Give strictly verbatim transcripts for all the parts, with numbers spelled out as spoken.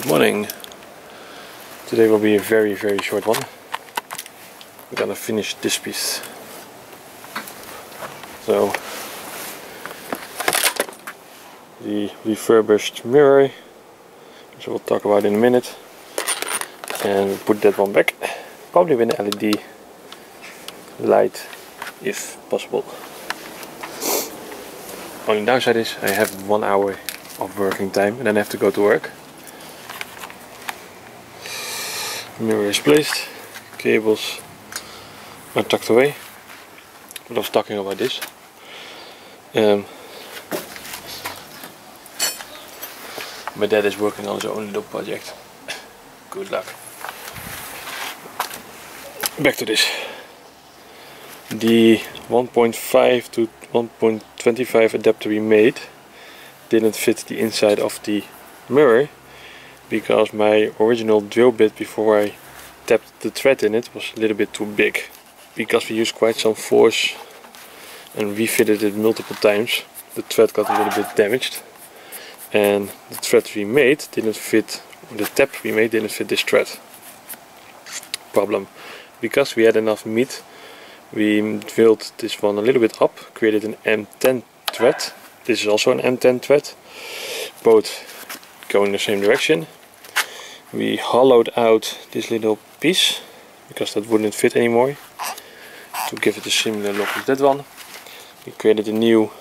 Good morning. Today will be a very very short one. We're gonna finish this piece. So the refurbished mirror, which we'll talk about in a minute, and put that one back, probably with an L E D light if possible. Only downside is I have one hour of working time and then I have to go to work. Mirror is placed, cables are tucked away. But I was talking about this. Um, my dad is working on his own little project. Good luck. Back to this. The one point five to one point two five adapter we made didn't fit the inside of the mirror because my original drill bit before I tapped the thread in it was a little bit too big. Because we used quite some force and refitted it multiple times, the thread got a little bit damaged. And the thread we made didn't fit, or the tap we made didn't fit this thread. Problem. Because we had enough meat, we drilled this one a little bit up, created an M ten thread. This is also an M ten thread, both going in the same direction. We hollowed out this little piece, because that wouldn't fit anymore, to give it a similar look as that one. We created a new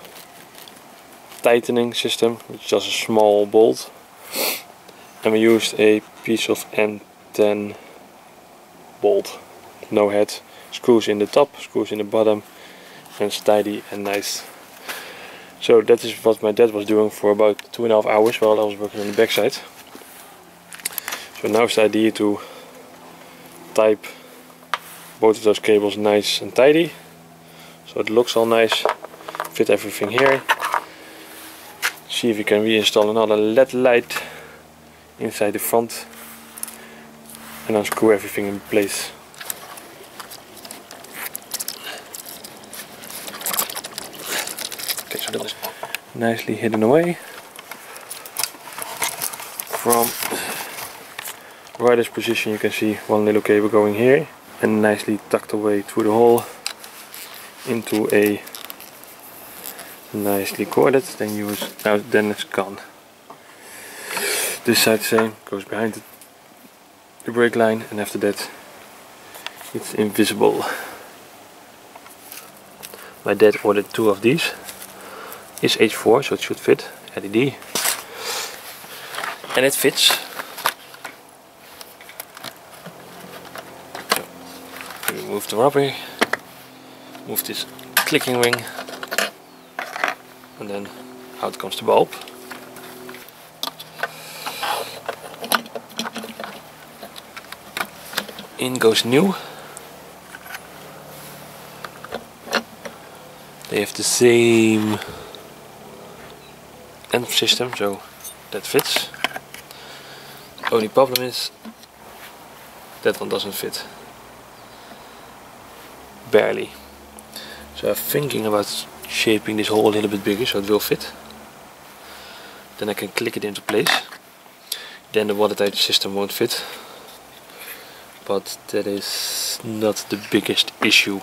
tightening system, which is just a small bolt. And we used a piece of M ten bolt, no head. Screws in the top, screws in the bottom, and it's tidy and nice. So that is what my dad was doing for about two and a half hours while I was working on the backside. So now it's the idea to type both of those cables nice and tidy, so it looks all nice, fit everything here. See if you can reinstall another L E D light inside the front and unscrew everything in place. Okay, so that is nicely hidden away from rider's position. You can see one little cable going here and nicely tucked away through the hole into a nicely corded, then you was out, then it's gone. This side same, goes behind the, the brake line, and after that it's invisible. My dad ordered two of these. It's H four, so it should fit, L E D, and it fits. Move the rubber, move this clicking ring, and then out comes the bulb. In goes new. They have the same end system, so that fits. Only problem is that one doesn't fit. Barely. So I'm thinking about shaping this hole a little bit bigger so it will fit. Then I can click it into place. Then the watertight system won't fit. But that is not the biggest issue.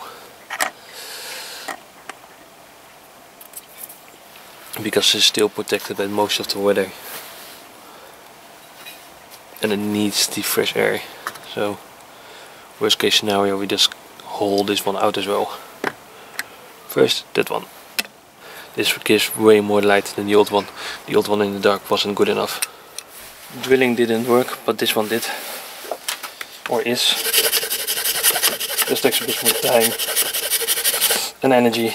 Because it's still protected by most of the weather. And it needs the fresh air. So worst case scenario, we just haul this one out as well. First that one. This gives way more light than the old one. The old one in the dark wasn't good enough. Drilling didn't work, but this one did. Or is. Just takes a bit more time and energy.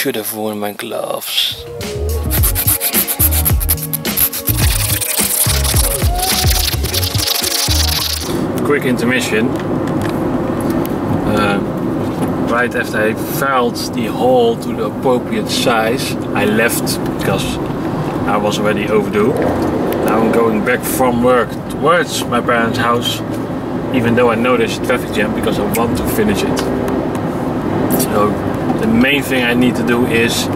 should have worn my gloves. Quick intermission. Uh, right after I filed the hole to the appropriate size, I left because I was already overdue. Now I'm going back from work towards my parents' house, even though I know there's a traffic jam, because I want to finish it. So the main thing I need to do is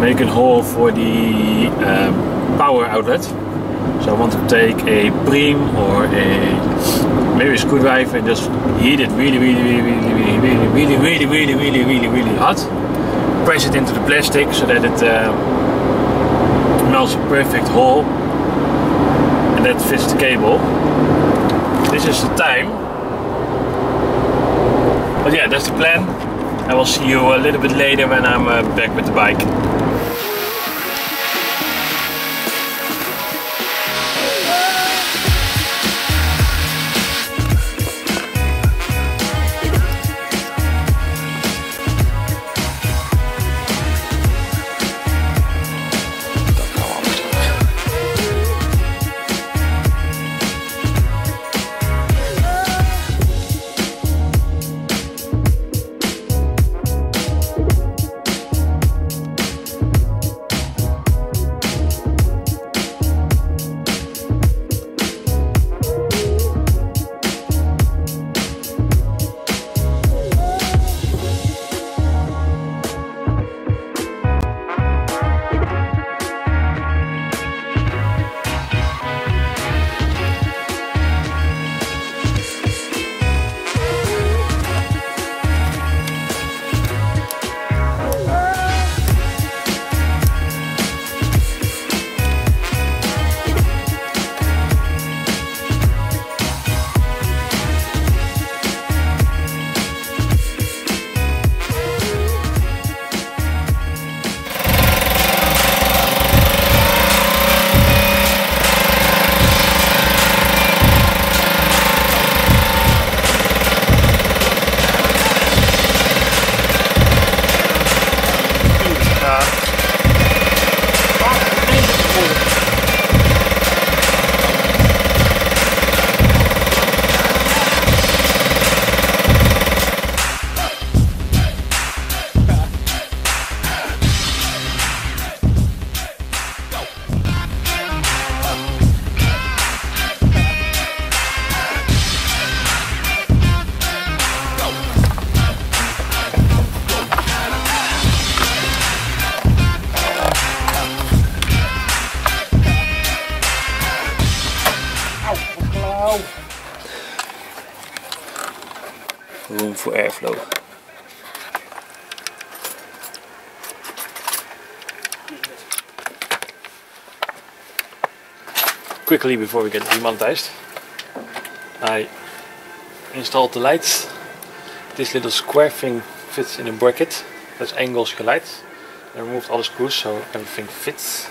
make a hole for the um, power outlet. So I want to take a preem or a maybe a screwdriver and just heat it really, really, really, really, really, really, really, really, really, really, really hot. Press it into the plastic so that it melts a perfect hole, and that fits the cable. This is the time. But yeah, that's the plan. I will see you a little bit later when I'm uh, back with the bike. Room for airflow. Quickly, before we get demonetized, I installed the lights. This little square thing fits in a bracket. That's angles geleid. I removed all the screws so everything fits.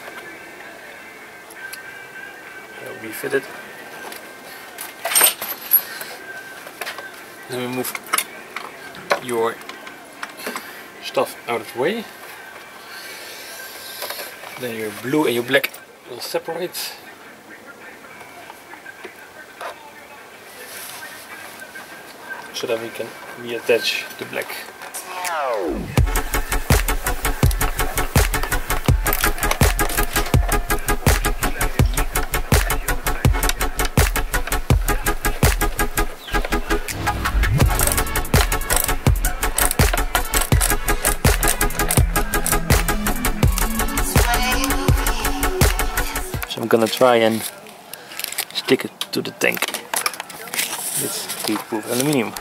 It'll be fitted. Then we move your stuff out of the way. Then your blue and your black will separate. So that we can reattach the black. I'm gonna try and stick it to the tank. It's heatproof aluminium.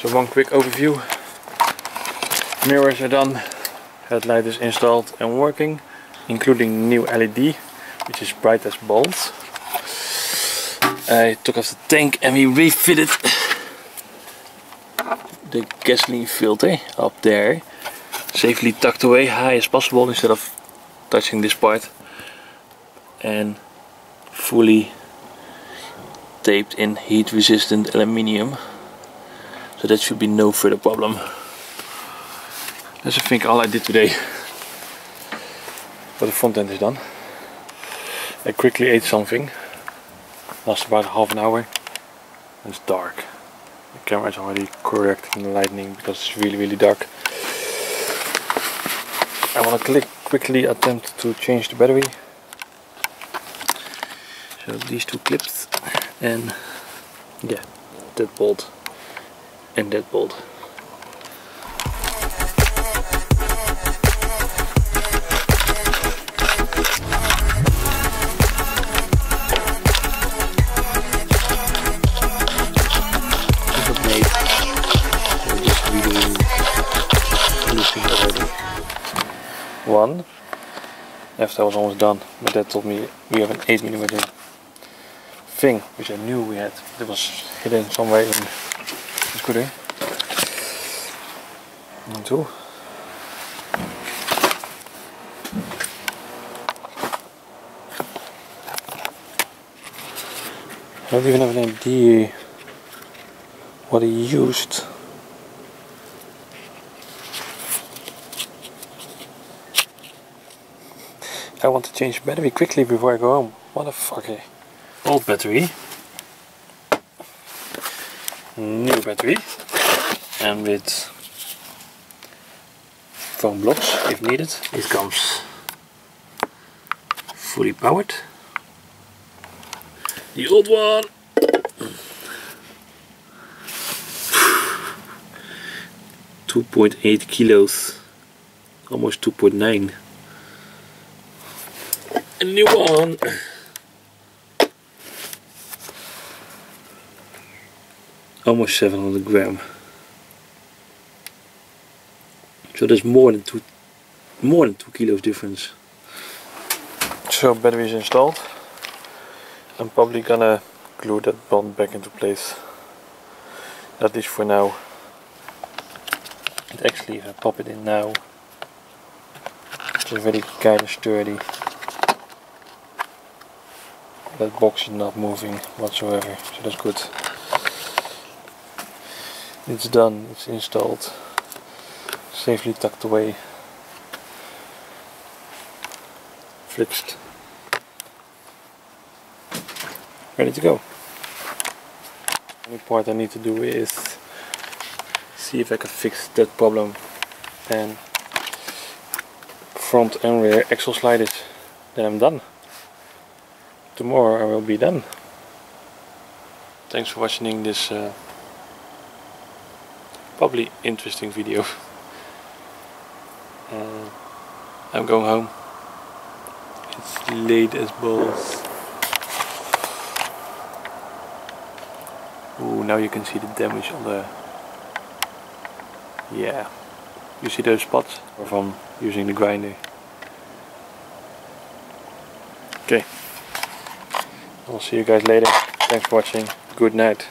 So one quick overview. Mirrors are done, headlight is installed and working, including new L E D, which is bright as balls. I took off the tank and we refitted the gasoline filter up there, safely tucked away high as possible instead of touching this part, and fully taped in heat resistant aluminium, so that should be no further problem. That's I think all I did today. But the front end is done. I quickly ate something, lasts about half an hour, and it's dark. The camera is already correcting the lighting because it's really really dark. I want to click, quickly attempt to change the battery. So these two clips, and yeah, that bolt and that bolt. One. After I was almost done, my dad told me we have an eight millimeter thing, which I knew we had, it was hidden somewhere in the scooter. And two. I don't even have an idea what he used. I want to change battery quickly before I go home. What a fucker. Old battery, new battery, and with foam blocks if needed. It comes fully powered. The old one. two point eight kilos, almost two point nine. A new one. Almost seven hundred gram. So there's more than two, more than two kilos difference. So battery is installed. I'm probably gonna glue that bond back into place. At least for now. And actually, if I pop it in now, it's already kind of sturdy. That box is not moving whatsoever, so that's good. It's done, it's installed, safely tucked away, fixed, ready to go. The only part I need to do is see if I can fix that problem and front and rear axle slide it, then I'm done. Tomorrow I will be done. Thanks for watching this uh, probably interesting video. Uh, I'm going home. It's late as balls. Ooh, now you can see the damage on the... Yeah. You see those spots from using the grinder. Okay. I'll see you guys later. Thanks for watching. Good night.